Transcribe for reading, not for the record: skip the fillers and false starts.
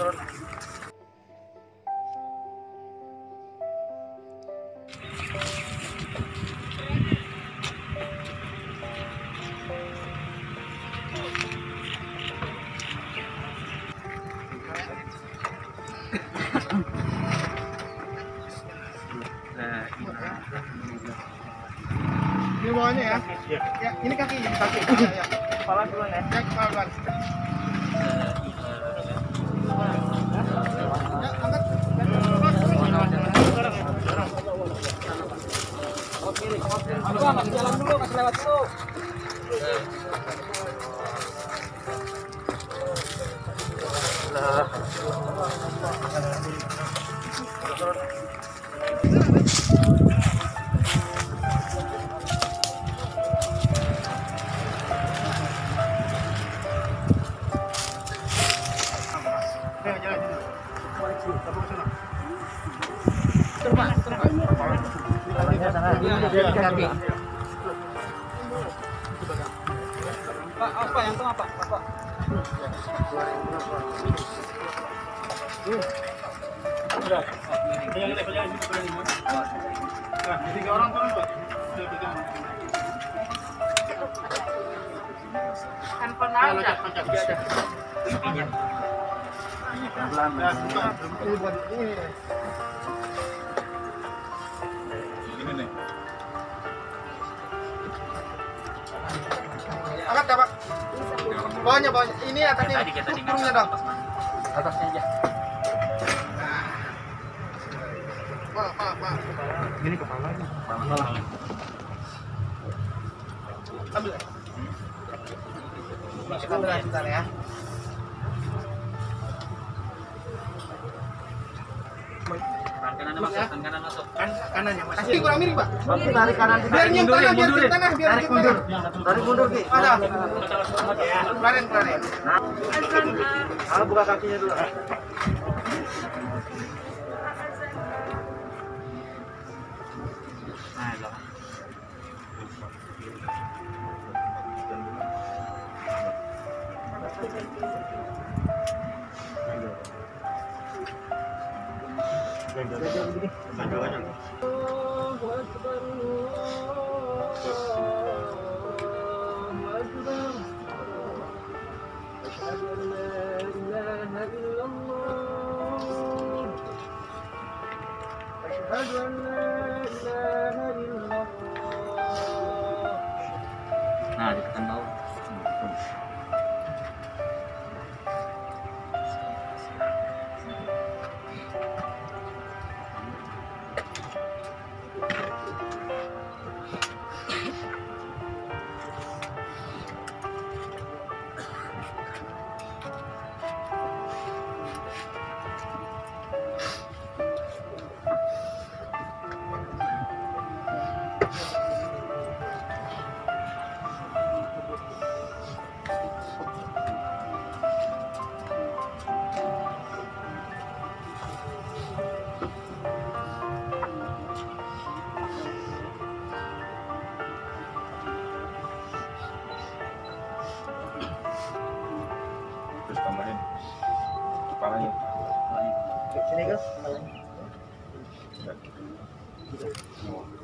turun. Ini bawahnya ya? Ya, ya ini kaki, ya. Kepala duluan ya? Ya, kepala duluan. Jalan dulu, kasih lewat dulu. Pak, apa yang itu apa? Pak. Sudah. Yang levelnya ini seperti ini. Nah, tiga orang turun, Pak. Kan pernah ada pancak dia ada. Ini buat ini. Angkat ya, Pak. Bawahnya. Ini atasnya. Turunnya dong. Atasnya aja. Pak. Ini kepalanya. Kepala. Ambil. Kita ambil sebentar ya. Kanan masuk. Kanannya masuk. Kaki kurang miring, Pak. Oke, tarik kanan. Biar mundur, biar mundur. Tarik mundur, Ki. Ada. Pelanin. Nah, buka kakinya dulu. Nah, loh. Nah, ditekan bau. Sini, Gus.